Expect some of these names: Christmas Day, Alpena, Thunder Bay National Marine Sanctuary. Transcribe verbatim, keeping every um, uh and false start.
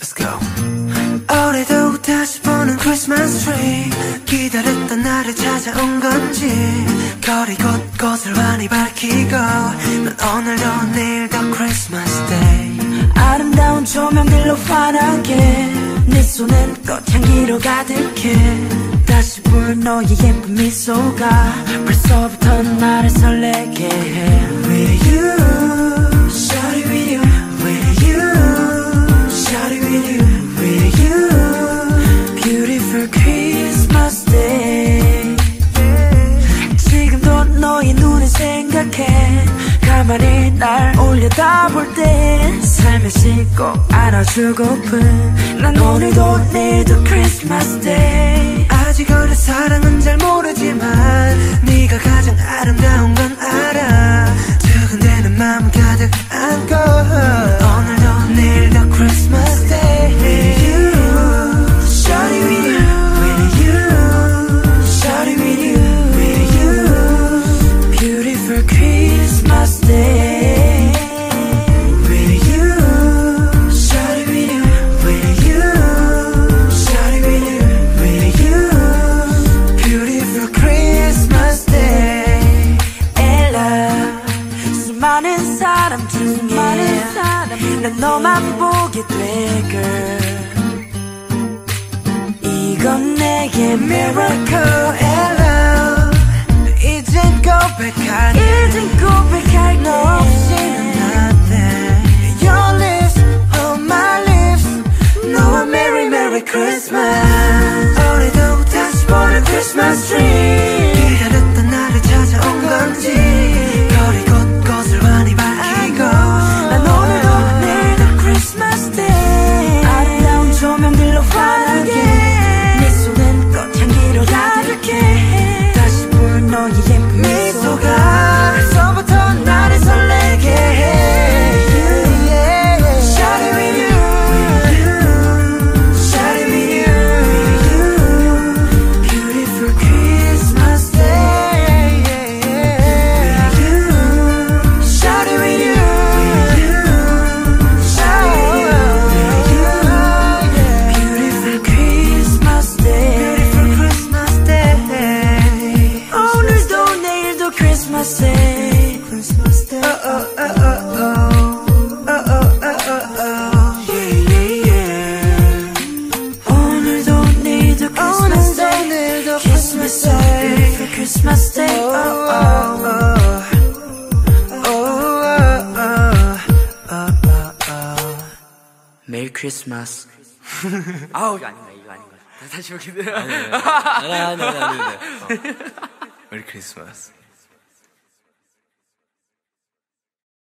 Let's go. 올해도 다시 보는 Christmas tree, 기다렸던 날이 찾아온 건지 거리 곳곳을 환히 밝히고 난 오늘도 내일도 Christmas Day. 아름다운 조명들로 환하게 네 손엔 꽃향기로 가득해. 다시 부른 너의 예쁜 미소가 벌써부터 나를 설레게 해. With you, shawty with you, with you, shawty with you, with you. Beautiful Christmas Day. 지금도 너의 눈을 생각해. 가만히 날 올려다볼 때 살며시 꼭 안아주고픈 난 오늘도 내일도 Christmas Day. 아직 어린 사랑은 잘 모르지만 네가 가장 아름다운 건 알아. 두근대는 마음 가득 안고 오늘도 내일도 Christmas Day. With you, shawty with you, with you, shawty with you, with you. Beautiful Christmas Day. With you, shawty with you, with you, shawty with you, with you. Beautiful Christmas Day. Ella, 수많은 사람 중에 난 너만 보게 돼, girl. 이건 내게 miracle, Ella. 이젠 고백하네. 이젠 고백할게. 너 없이는 안 돼. Your lips, oh my lips. 너와 Merry Merry Christmas. 올해도 다시 보는 Christmas tree. 기다렸던 날을 찾아온 건지 거리 곳곳을 많이 밝히고 난 오늘도 내일도 Christmas Day. 아름다운 조명들로 환하게 내 손엔 꽃향기로 가득해. 너의 예쁜 미소가 벌써부터 나를 설레게 해. Shawty with you, shawty with you, with you. Beautiful Christmas Day. With you, shawty with you, with you, shawty with you, with you. Beautiful Christmas Day. Beautiful Christmas Day. 오늘도 내일도 Christmas Day. Christmas Day. Oh oh oh oh oh. Christmas Day, oh, oh, oh, oh, oh, oh, oh, oh, oh. Merry Christmas. 아우 이거 아닌가 이거 아닌가 다시 보게 돼요. 아니에요. 아니에요. 아니에요. Merry Christmas.